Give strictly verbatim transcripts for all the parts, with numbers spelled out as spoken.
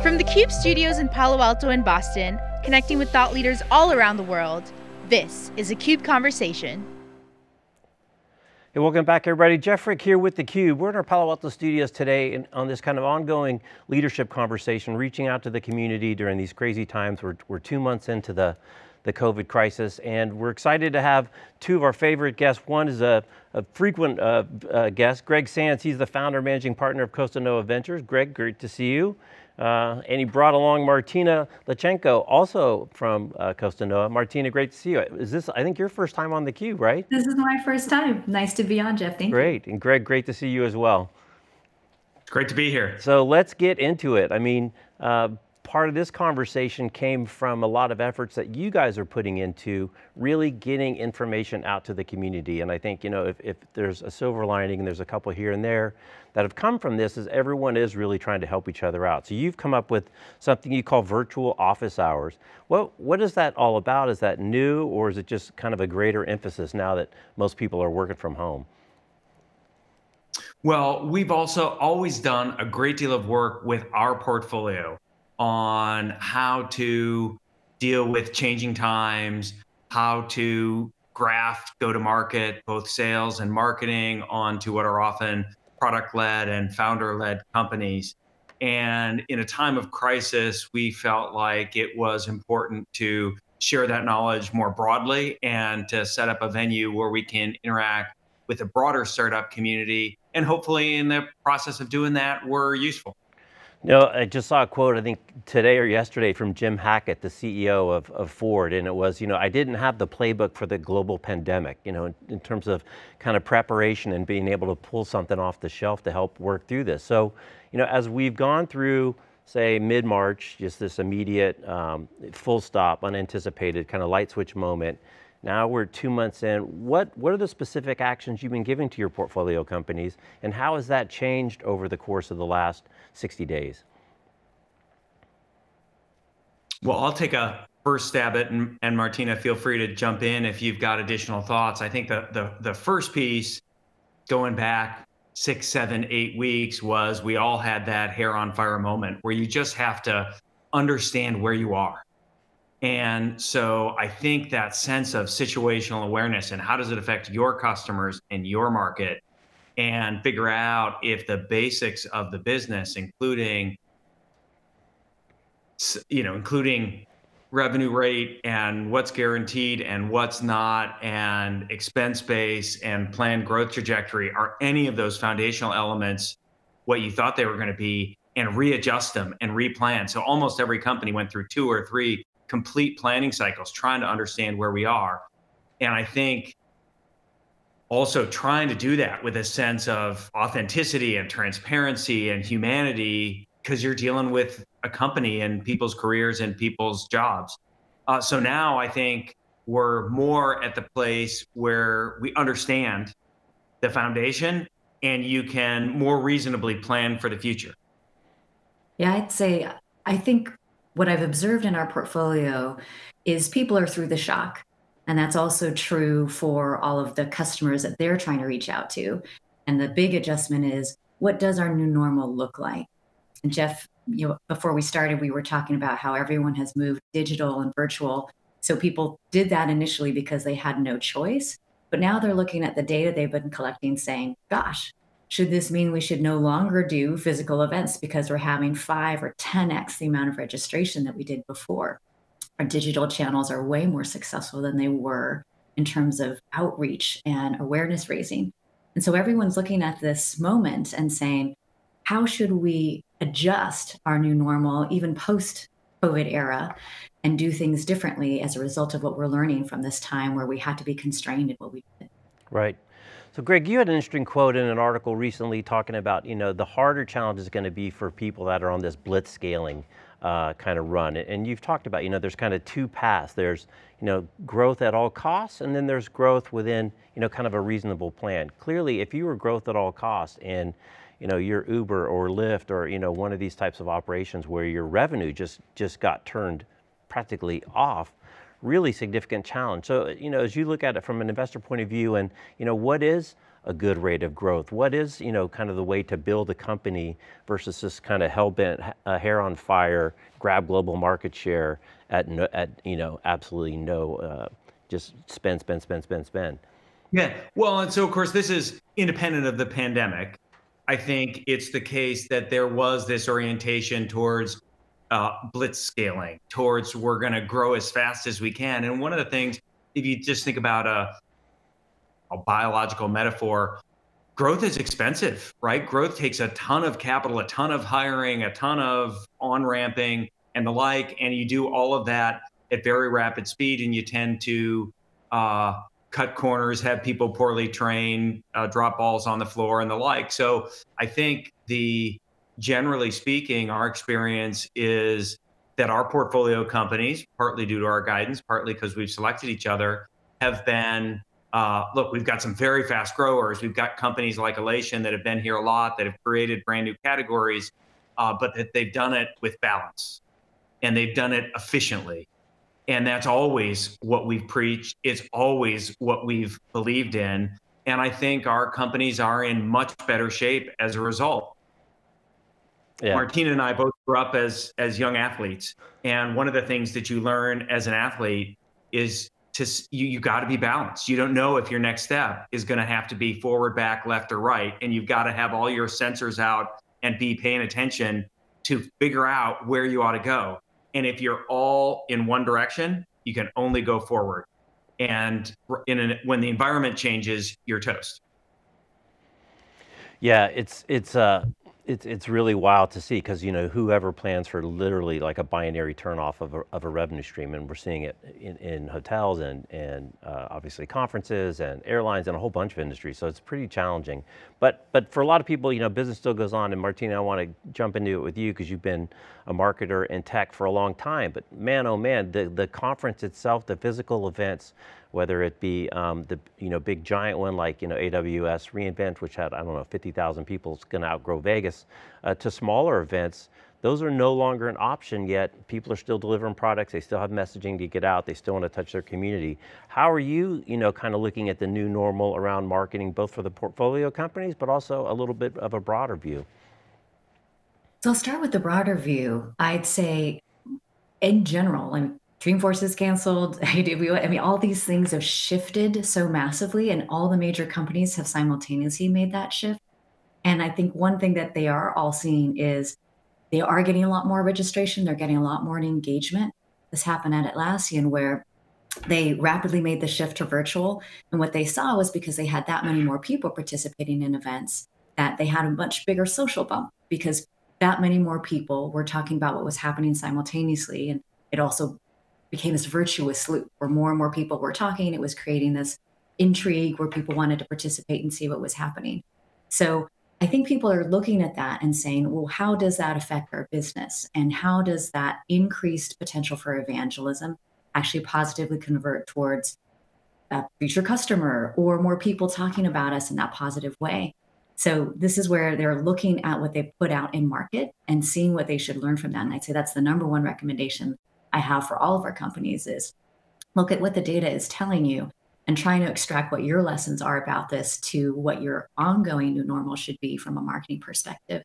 From theCUBE studios in Palo Alto and Boston, connecting with thought leaders all around the world, this is a CUBE Conversation. Hey, welcome back everybody. Jeff Frick here with theCUBE. We're in our Palo Alto studios today and on this kind of ongoing leadership conversation, reaching out to the community during these crazy times. We're, we're two months into the, the COVID crisis, and we're excited to have two of our favorite guests. One is a, a frequent uh, uh, guest, Greg Sands. He's the founder and managing partner of Costanoa Ventures. Greg, great to see you. Uh, and he brought along Martina Lauchengco, also from uh, Costanoa. Martina, great to see you. Is this, I think, your first time on theCUBE, right? This is my first time. Nice to be on, Jeff. Thank great. You. And Greg, great to see you as well. Great to be here. So let's get into it. I mean, uh, part of this conversation came from a lot of efforts that you guys are putting into really getting information out to the community. And I think, you know, if, if there's a silver lining, and there's a couple here and there, that have come from this is everyone is really trying to help each other out. So you've come up with something you call virtual office hours. What, what is that all about? Is that new, or is it just kind of a greater emphasis now that most people are working from home? Well, we've also always done a great deal of work with our portfolio on how to deal with changing times, how to graft go-to-market, both sales and marketing, onto what are often product-led and founder-led companies. And in a time of crisis, we felt like it was important to share that knowledge more broadly and to set up a venue where we can interact with a broader startup community. And hopefully in the process of doing that, we're useful. No, I just saw a quote, I think today or yesterday, from Jim Hackett, the C E O of, of Ford, and it was, you know, I didn't have the playbook for the global pandemic, you know, in, in terms of kind of preparation and being able to pull something off the shelf to help work through this. So, you know, as we've gone through, say, mid-March, just this immediate um, full stop, unanticipated kind of light switch moment, now we're two months in. What, what are the specific actions you've been giving to your portfolio companies, and how has that changed over the course of the last sixty days? Well, I'll take a first stab at it, and, and Martina, feel free to jump in if you've got additional thoughts. I think the, the, the first piece, going back six, seven, eight weeks, was we all had that hair on fire moment where you just have to understand where you are. And so I think that sense of situational awareness and how does it affect your customers and your market, and figure out if the basics of the business, including, you know, including revenue rate and what's guaranteed and what's not, and expense base and planned growth trajectory, are any of those foundational elements what you thought they were going to be, and readjust them and replan. So almost every company went through two or three complete planning cycles, trying to understand where we are. And I think also trying to do that with a sense of authenticity and transparency and humanity, because you're dealing with a company and people's careers and people's jobs. Uh, so now I think we're more at the place where we understand the foundation and you can more reasonably plan for the future. Yeah, I'd say, I think what I've observed in our portfolio is people are through the shock. And that's also true for all of the customers that they're trying to reach out to. And the big adjustment is, what does our new normal look like? And Jeff, you know, before we started, we were talking about how everyone has moved digital and virtual. So people did that initially because they had no choice. But now they're looking at the data they've been collecting saying, gosh, should this mean we should no longer do physical events because we're having five or ten X the amount of registration that we did before? Our digital channels are way more successful than they were in terms of outreach and awareness raising. And so everyone's looking at this moment and saying, how should we adjust our new normal, even post-COVID era, and do things differently as a result of what we're learning from this time where we had to be constrained in what we did? Right. So Greg, you had an interesting quote in an article recently talking about, you know, the harder challenge is going to be for people that are on this blitzscaling uh, kind of run. And you've talked about, you know, there's kind of two paths. There's, you know, growth at all costs, and then there's growth within, you know, kind of a reasonable plan. Clearly, if you were growth at all costs and, you know, your Uber or Lyft or, you know, one of these types of operations where your revenue just, just got turned practically off, really significant challenge. So, you know, as you look at it from an investor point of view and, you know, what is a good rate of growth? What is, you know, kind of the way to build a company versus this kind of hell-bent, uh, hair on fire, grab global market share at, no, at you know, absolutely no, uh, just spend, spend, spend, spend, spend. Yeah, well, and so of course this is independent of the pandemic. I think it's the case that there was this orientation towards uh, blitz scaling, towards we're gonna grow as fast as we can. And one of the things, if you just think about a, a biological metaphor, growth is expensive, right? Growth takes a ton of capital, a ton of hiring, a ton of on-ramping and the like, and you do all of that at very rapid speed and you tend to uh, cut corners, have people poorly trained, uh, drop balls on the floor and the like. So I think the, generally speaking, our experience is that our portfolio companies, partly due to our guidance, partly because we've selected each other, have been, uh, look, we've got some very fast growers. We've got companies like Alation that have been here a lot, that have created brand new categories, uh, but that they've done it with balance and they've done it efficiently. And that's always what we've preached. It's always what we've believed in. And I think our companies are in much better shape as a result. Yeah. Martina and I both grew up as, as young athletes. And one of the things that you learn as an athlete is to, you, you got to be balanced. You don't know if your next step is going to have to be forward, back, left, or right. And you've got to have all your sensors out and be paying attention to figure out where you ought to go. And if you're all in one direction, you can only go forward. And in an, when the environment changes, you're toast. Yeah, it's it's uh, it's it's really wild to see, because you know whoever plans for literally like a binary turnoff of a, of a revenue stream, and we're seeing it in, in hotels and and uh, obviously conferences and airlines and a whole bunch of industries. So it's pretty challenging. But but for a lot of people, you know, business still goes on. And Martina, I want to jump into it with you because you've been a marketer in tech for a long time. But man, oh man, the the conference itself, the physical events, whether it be um, the you know big giant one like you know A W S reInvent, which had I don't know fifty thousand people, it's going to outgrow Vegas, uh, to smaller events, those are no longer an option yet. People are still delivering products, they still have messaging to get out, they still want to touch their community. How are you, you know, kind of looking at the new normal around marketing, both for the portfolio companies, but also a little bit of a broader view? So I'll start with the broader view. I'd say in general, and Dreamforce is canceled, A W S, I mean, all these things have shifted so massively and all the major companies have simultaneously made that shift. And I think one thing that they are all seeing is they are getting a lot more registration, they're getting a lot more engagement. This happened at Atlassian where they rapidly made the shift to virtual. And what they saw was because they had that many more people participating in events that they had a much bigger social bump because that many more people were talking about what was happening simultaneously. And it also became this virtuous loop where more and more people were talking. It was creating this intrigue where people wanted to participate and see what was happening. So I think people are looking at that and saying, well, how does that affect our business? And how does that increased potential for evangelism actually positively convert towards a future customer or more people talking about us in that positive way? So this is where they're looking at what they put out in market and seeing what they should learn from that. And I'd say that's the number one recommendation I have for all of our companies is look at what the data is telling you and trying to extract what your lessons are about this to what your ongoing new normal should be from a marketing perspective.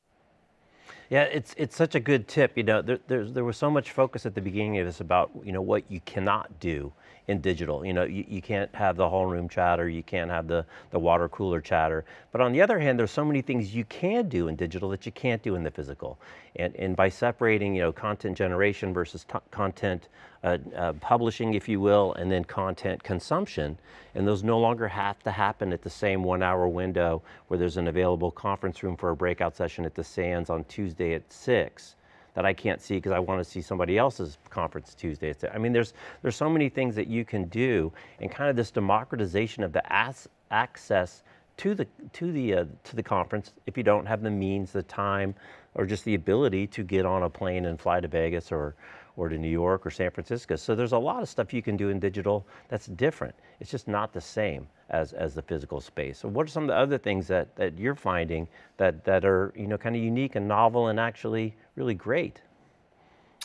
Yeah, it's it's such a good tip. You know, there there's, there was so much focus at the beginning of this about you know what you cannot do in digital. You know, you, you can't have the whole room chatter, you can't have the the water cooler chatter. But on the other hand, there's so many things you can do in digital that you can't do in the physical. And and by separating you know content generation versus content uh, uh, publishing, if you will, and then content consumption, and those no longer have to happen at the same one-hour window where there's an available conference room for a breakout session at the Sands on Tuesday at six that I can't see because I want to see somebody else's conference Tuesday at six. I mean, there's there's so many things that you can do, and kind of this democratization of the as, access to the to the uh, to the conference if you don't have the means, the time, or just the ability to get on a plane and fly to Vegas or or to New York or San Francisco. So there's a lot of stuff you can do in digital that's different. It's just not the same as, as the physical space. So what are some of the other things that, that you're finding that, that are you know, kind of unique and novel and actually really great?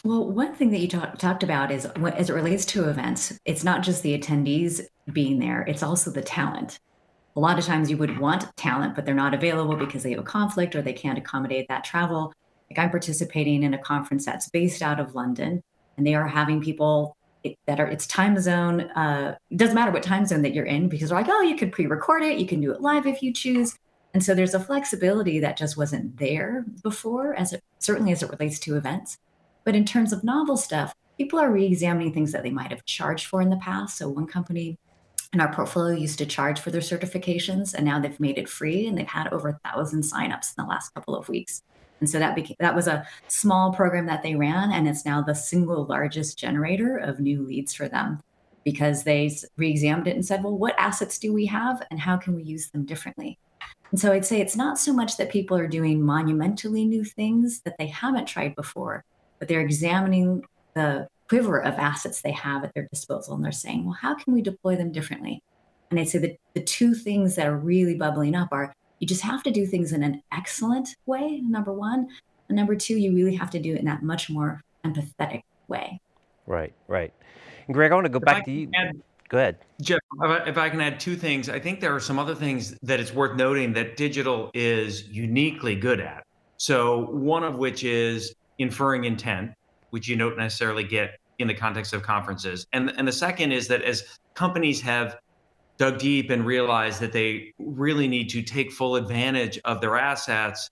Well, one thing that you talk, talked about is what, as it relates to events, it's not just the attendees being there, it's also the talent. a lot of times you would want talent, but they're not available because they have a conflict or they can't accommodate that travel. Like I'm participating in a conference that's based out of London, and they are having people that are, it's time zone. Uh, it doesn't matter what time zone that you're in, because they're like, oh, you could pre-record it. You can do it live if you choose. And so there's a flexibility that just wasn't there before, as it, certainly as it relates to events. But in terms of novel stuff, people are re-examining things that they might have charged for in the past. So one company in our portfolio used to charge for their certifications, and now they've made it free, and they've had over a thousand signups in the last couple of weeks. And so that became, that was a small program that they ran, and it's now the single largest generator of new leads for them, because they re-examined it and said, well, what assets do we have and how can we use them differently? And so I'd say it's not so much that people are doing monumentally new things that they haven't tried before, but they're examining the quiver of assets they have at their disposal. And they're saying, well, how can we deploy them differently? And I'd say that the two things that are really bubbling up are, you just have to do things in an excellent way, number one. And number two, you really have to do it in that much more empathetic way. Right, right. And Greg, I want to go if back to you. Add, go ahead. Jeff, if I can add two things, I think there are some other things that it's worth noting that digital is uniquely good at. So one of which is inferring intent, which you don't necessarily get in the context of conferences. And, and the second is that as companies have dug deep and realized that they really need to take full advantage of their assets,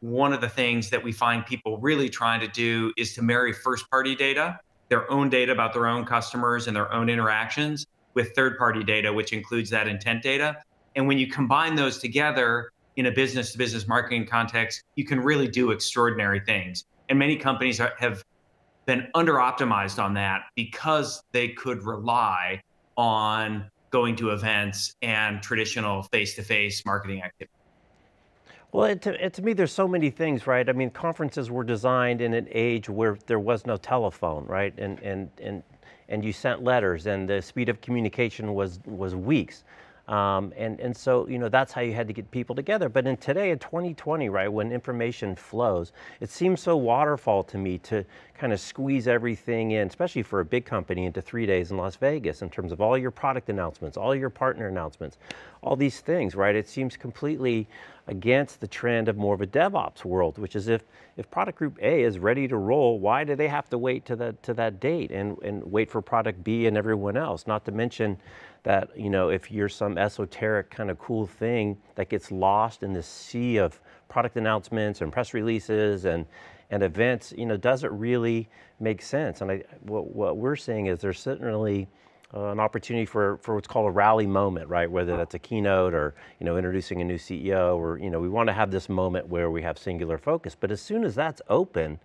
one of the things that we find people really trying to do is to marry first-party data, their own data about their own customers and their own interactions, with third-party data, which includes that intent data. And when you combine those together in a business-to-business marketing context, you can really do extraordinary things. And many companies are, have been under-optimized on that because they could rely on going to events and traditional face-to-face marketing activity. Well, and to, and to me, there's so many things, right? I mean, conferences were designed in an age where there was no telephone, right? And, and, and, and you sent letters, and the speed of communication was, was weeks. Um, and, and so, you know, that's how you had to get people together. But in today, in twenty twenty, right, when information flows, it seems so waterfall to me to kind of squeeze everything in, especially for a big company, into three days in Las Vegas in terms of all your product announcements, all your partner announcements, all these things, right? It seems completely against the trend of more of a DevOps world, which is if, if product group A is ready to roll, why do they have to wait to, the, to that date and, and wait for product B and everyone else? Not to mention that, you know, if you're some esoteric kind of cool thing that gets lost in the sea of product announcements and press releases and, and events, you know, does it really make sense? And I, what, what we're seeing is there's certainly uh, an opportunity for, for what's called a rally moment, right? Whether that's a keynote or, you know, introducing a new C E O or, you know, we want to have this moment where we have singular focus. But as soon as that's open,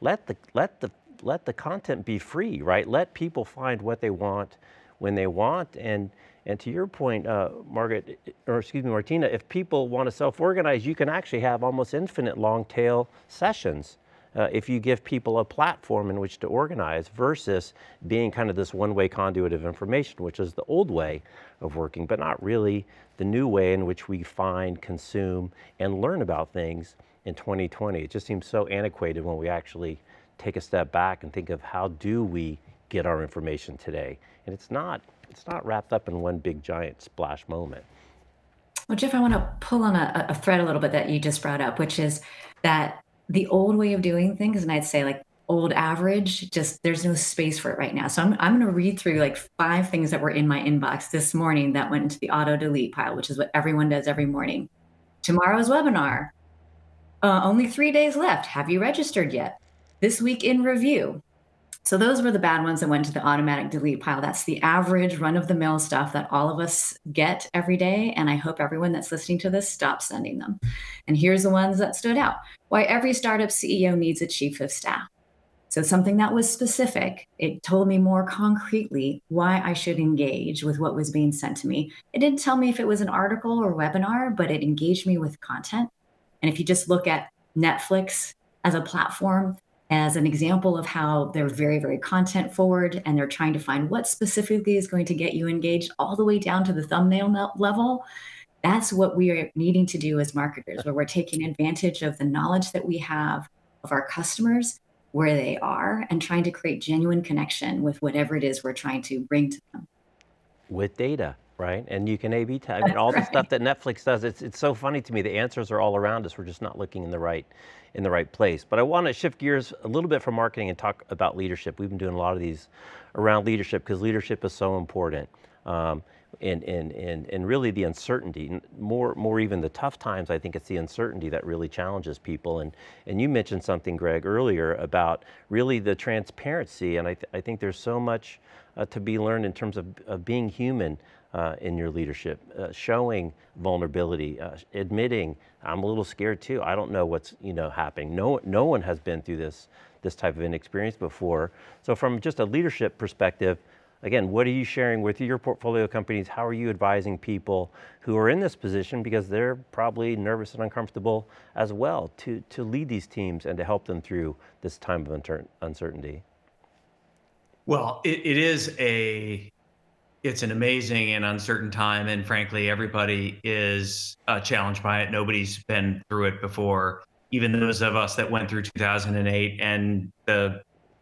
let the, let the, let the content be free, right? Let people find what they want when they want. And, and to your point, uh, Margaret, or excuse me, Martina, if people want to self-organize, you can actually have almost infinite long tail sessions uh, if you give people a platform in which to organize versus being kind of this one-way conduit of information, which is the old way of working, but not really the new way in which we find, consume, and learn about things in twenty twenty. It just seems so antiquated when we actually take a step back and think of how do we get our information today. And it's not, it's not wrapped up in one big giant splash moment. Well, Jeff, I want to pull on a, a thread a little bit that you just brought up, which is that the old way of doing things, and I'd say like old average, just there's no space for it right now. So I'm, I'm going to read through like five things that were in my inbox this morning that went into the auto delete pile, which is what everyone does every morning. Tomorrow's webinar, uh, only three days left. Have you registered yet? This week in review. So those were the bad ones that went to the automatic delete pile. That's the average run-of-the-mill stuff that all of us get every day. And I hope everyone that's listening to this stops sending them. And here's the ones that stood out. Why every startup C E O needs a chief of staff. So something that was specific, it told me more concretely why I should engage with what was being sent to me. It didn't tell me if it was an article or webinar, but it engaged me with content. And if you just look at Netflix as a platform, as an example of how they're very, very content forward and they're trying to find what specifically is going to get you engaged all the way down to the thumbnail level. That's what we are needing to do as marketers, where we're taking advantage of the knowledge that we have of our customers, where they are, and trying to create genuine connection with whatever it is we're trying to bring to them. With data, right? And you can A B test, I mean, all right. the stuff that Netflix does. It's, it's so funny to me, the answers are all around us, we're just not looking in the right, in the right place. But I want to shift gears a little bit from marketing and talk about leadership. We've been doing a lot of these around leadership because leadership is so important. Um, and, and, and, and really the uncertainty, more, more even the tough times, I think it's the uncertainty that really challenges people. And, and you mentioned something, Greg, earlier about really the transparency. And I, th I think there's so much uh, to be learned in terms of, of being human Uh, in your leadership, uh, showing vulnerability, uh, admitting I'm a little scared too. I don't know what's you know happening. No, no one has been through this this type of an experience before. So from just a leadership perspective, again, what are you sharing with your portfolio companies? How are you advising people who are in this position because they're probably nervous and uncomfortable as well to to lead these teams and to help them through this time of uncertainty? Well, it, it is a. It's an amazing and uncertain time, and frankly, everybody is uh, challenged by it. Nobody's been through it before. Even those of us that went through two thousand eight and the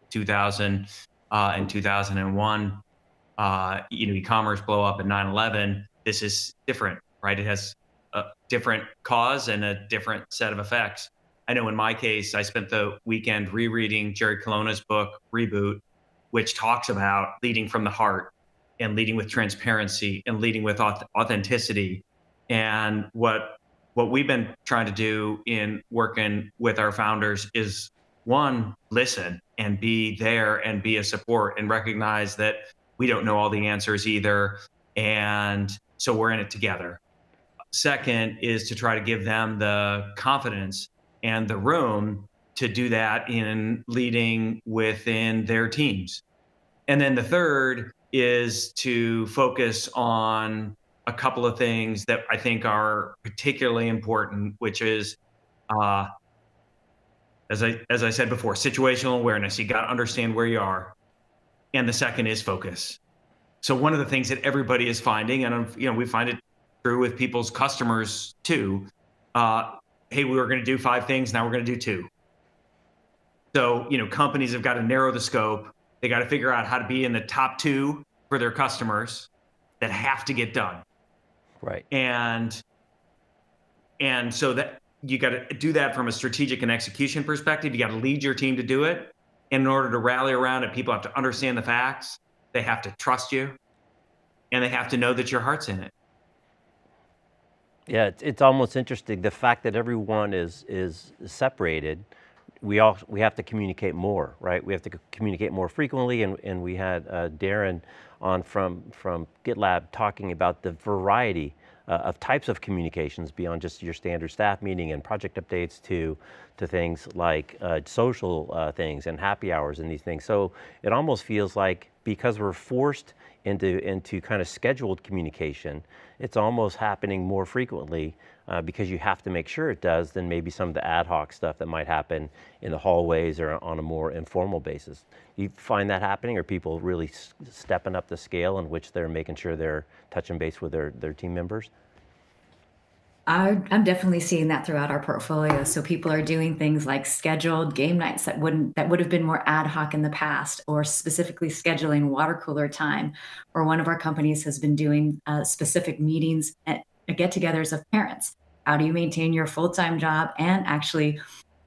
two thousand uh, and two thousand one, uh, you know, e-commerce blow up and nine eleven. This is different, right? It has a different cause and a different set of effects. I know in my case, I spent the weekend rereading Jerry Colonna's book Reboot, which talks about leading from the heart, and leading with transparency and leading with authenticity. And what what we've been trying to do in working with our founders is, one, listen and be there and be a support and recognize that we don't know all the answers either. And so we're in it together. Second is to try to give them the confidence and the room to do that in leading within their teams. And then the third is to focus on a couple of things that I think are particularly important, which is, uh, as I as I said before, situational awareness. You got to understand where you are, and the second is focus. So one of the things that everybody is finding, and you know we find it true with people's customers too. Uh, hey, we were going to do five things, now we're going to do two. So you know companies have got to narrow the scope. They got to figure out how to be in the top two for their customers that have to get done. Right. And, and so that you got to do that from a strategic and execution perspective. You got to lead your team to do it. And in order to rally around it, people have to understand the facts. They have to trust you, and they have to know that your heart's in it. Yeah, it's, it's almost interesting. The fact that everyone is, is separated, we all we have to communicate more, right? We have to communicate more frequently, and, and we had uh, Darren on from, from GitLab talking about the variety uh, of types of communications beyond just your standard staff meeting and project updates to, to things like uh, social uh, things and happy hours and these things. So it almost feels like because we're forced into, into kind of scheduled communication, it's almost happening more frequently uh, because you have to make sure it does than maybe some of the ad hoc stuff that might happen in the hallways or on a more informal basis. You find that happening, or people really stepping up the scale in which they're making sure they're touching base with their, their team members? I'm definitely seeing that throughout our portfolio. So people are doing things like scheduled game nights that wouldn't that would have been more ad hoc in the past, or specifically scheduling water cooler time. Or one of our companies has been doing uh, specific meetings and get-togethers of parents. How do you maintain your full-time job and actually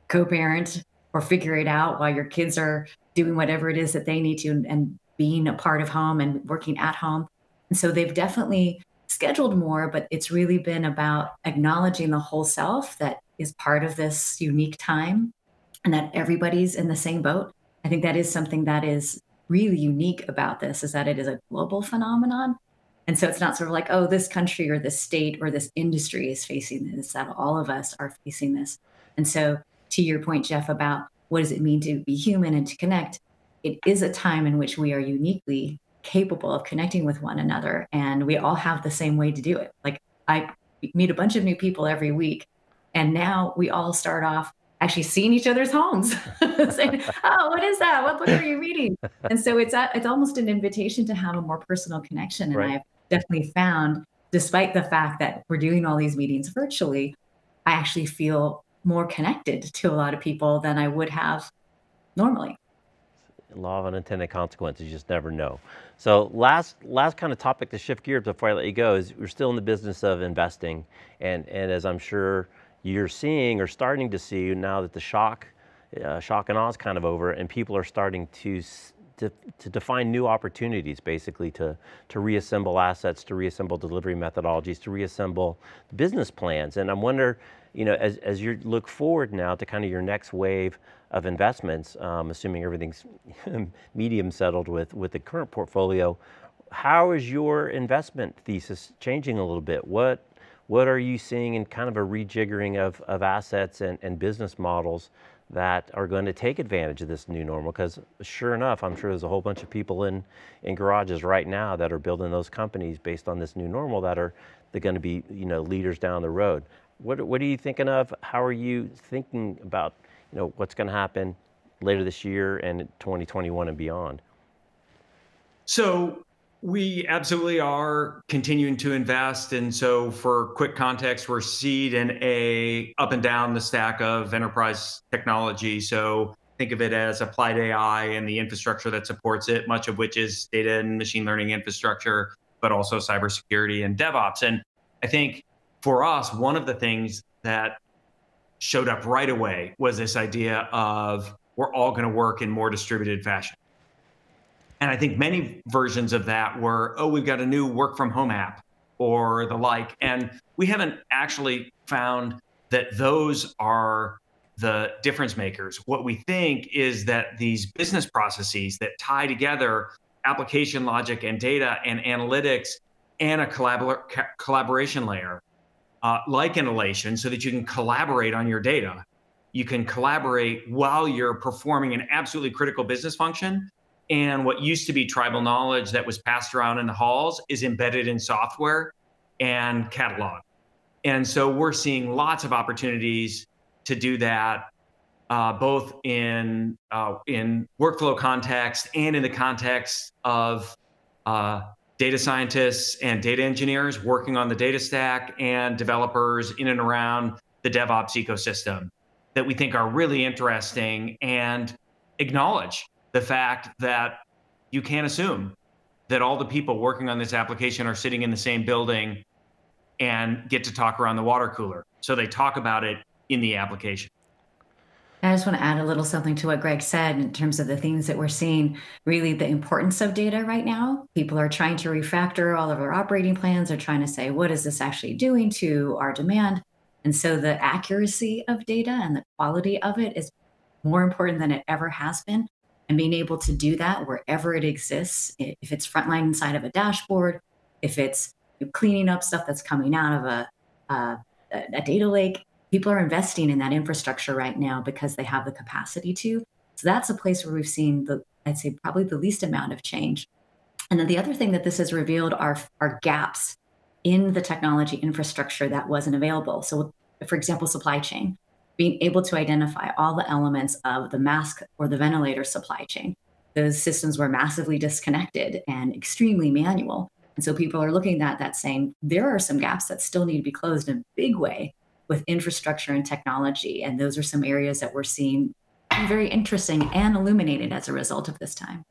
co-parent or figure it out while your kids are doing whatever it is that they need to, and, and being a part of home and working at home? And so they've definitely scheduled more, but it's really been about acknowledging the whole self that is part of this unique time and that everybody's in the same boat. I think that is something that is really unique about this, is that it is a global phenomenon. And so it's not sort of like, oh, this country or this state or this industry is facing this, that all of us are facing this. And so to your point, Jeff, about what does it mean to be human and to connect, it is a time in which we are uniquely capable of connecting with one another, and we all have the same way to do it. Like, I meet a bunch of new people every week, and now we all start off actually seeing each other's homes, saying, oh, what is that? What book are you reading? And so it's a, it's almost an invitation to have a more personal connection. And right. I've definitely found, despite the fact that we're doing all these meetings virtually, I actually feel more connected to a lot of people than I would have normally. Law of unintended consequences, you just never know. So last last kind of topic to shift gears before I let you go is we're still in the business of investing. And, and as I'm sure you're seeing or starting to see now that the shock, uh, shock and awe is kind of over and people are starting to, to, to define new opportunities basically to, to reassemble assets, to reassemble delivery methodologies, to reassemble business plans. And I wonder, you know, as, as you look forward now to kind of your next wave of investments, um, assuming everything's medium settled with, with the current portfolio, how is your investment thesis changing a little bit? What, what are you seeing in kind of a rejiggering of, of assets and, and business models that are going to take advantage of this new normal? Because sure enough, I'm sure there's a whole bunch of people in, in garages right now that are building those companies based on this new normal that are they're going to be, you know, leaders down the road. What, what are you thinking of? How are you thinking about, you know, what's going to happen later this year and twenty twenty-one and beyond? So we absolutely are continuing to invest. And so for quick context, we're seed and A up and down the stack of enterprise technology. So think of it as applied A I and the infrastructure that supports it, much of which is data and machine learning infrastructure, but also cybersecurity and DevOps. And I think for us, one of the things that showed up right away was this idea of we're all going to work in more distributed fashion. And I think many versions of that were, oh, we've got a new work from home app or the like. And we haven't actually found that those are the difference makers. What we think is that these business processes that tie together application logic and data and analytics and a collabor- collaboration layer, Uh, like an Alation, so that you can collaborate on your data. You can collaborate while you're performing an absolutely critical business function. And what used to be tribal knowledge that was passed around in the halls is embedded in software and catalog. And so we're seeing lots of opportunities to do that, uh, both in, uh, in workflow context and in the context of uh, data scientists and data engineers working on the data stack and developers in and around the DevOps ecosystem that we think are really interesting and acknowledge the fact that you can't assume that all the people working on this application are sitting in the same building and get to talk around the water cooler. So they talk about it in the application. I just want to add a little something to what Greg said in terms of the things that we're seeing, really the importance of data right now. People are trying to refactor all of our operating plans, are trying to say, what is this actually doing to our demand? And so the accuracy of data and the quality of it is more important than it ever has been. And being able to do that wherever it exists, if it's frontline inside of a dashboard, if it's cleaning up stuff that's coming out of a, uh, a data lake, people are investing in that infrastructure right now because they have the capacity to. So that's a place where we've seen the, I'd say probably the least amount of change. And then the other thing that this has revealed are, are gaps in the technology infrastructure that wasn't available. So for example, supply chain, being able to identify all the elements of the mask or the ventilator supply chain. Those systems were massively disconnected and extremely manual. And so people are looking at that saying, there are some gaps that still need to be closed in a big way with infrastructure and technology. And those are some areas that we're seeing very interesting and illuminated as a result of this time.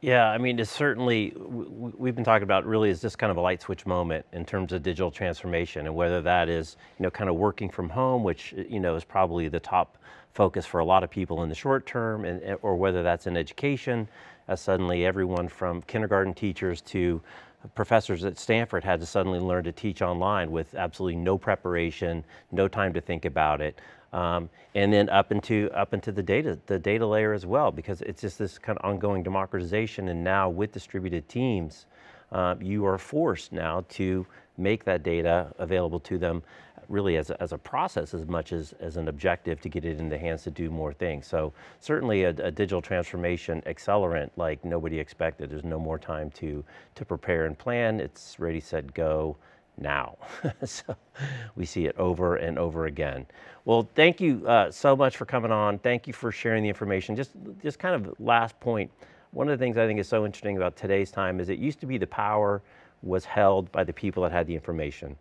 Yeah, I mean, it's certainly, we've been talking about really is this kind of a light switch moment in terms of digital transformation and whether that is, you know, kind of working from home, which, you know, is probably the top focus for a lot of people in the short term, and or whether that's in education, as suddenly everyone from kindergarten teachers to professors at Stanford had to suddenly learn to teach online with absolutely no preparation, no time to think about it, um, and then up into up into the data, the data layer as well, because it's just this kind of ongoing democratization. And now with distributed teams, uh, you are forced now to make that data available to them, really as a, as a process as much as as an objective to get it in the hands to do more things. So certainly a, a digital transformation accelerant like nobody expected. There's no more time to to prepare and plan. It's ready, set, go now. So we see it over and over again. Well, thank you uh, so much for coming on. Thank you for sharing the information. Just just kind of last point. One of the things I think is so interesting about today's time is it used to be the power was held by the people that had the information.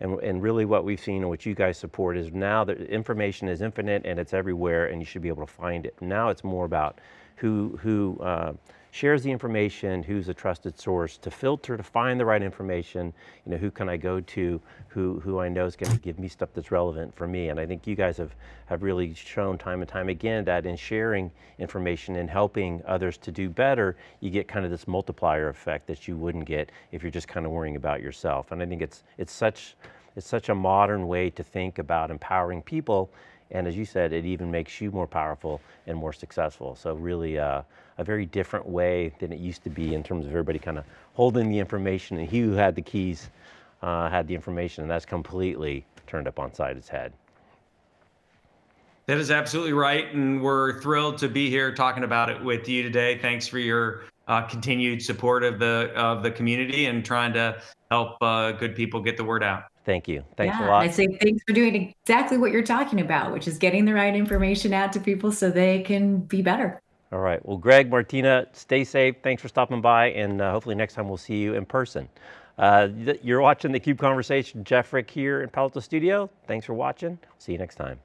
And, and really what we've seen and what you guys support is now the information is infinite and it's everywhere and you should be able to find it. Now it's more about who, who uh, shares the information, who's a trusted source to filter, to find the right information, you know, who can I go to, who, who I know is going to give me stuff that's relevant for me. And I think you guys have, have really shown time and time again that in sharing information and helping others to do better, you get kind of this multiplier effect that you wouldn't get if you're just kind of worrying about yourself. And I think it's, it's, such, it's such a modern way to think about empowering people. And as you said, it even makes you more powerful and more successful. So really uh, a very different way than it used to be in terms of everybody kind of holding the information, and he who had the keys uh, had the information, and that's completely turned up on side its head. That is absolutely right, and we're thrilled to be here talking about it with you today. Thanks for your uh, continued support of the, of the community and trying to help uh, good people get the word out. Thank you, thanks yeah, a lot. I say thanks for doing exactly what you're talking about, which is getting the right information out to people so they can be better. All right, well Greg, Martina, stay safe. Thanks for stopping by, and uh, hopefully next time we'll see you in person. Uh, you're watching theCUBE Conversation, Jeff Frick here in Palo Alto Studio. Thanks for watching, see you next time.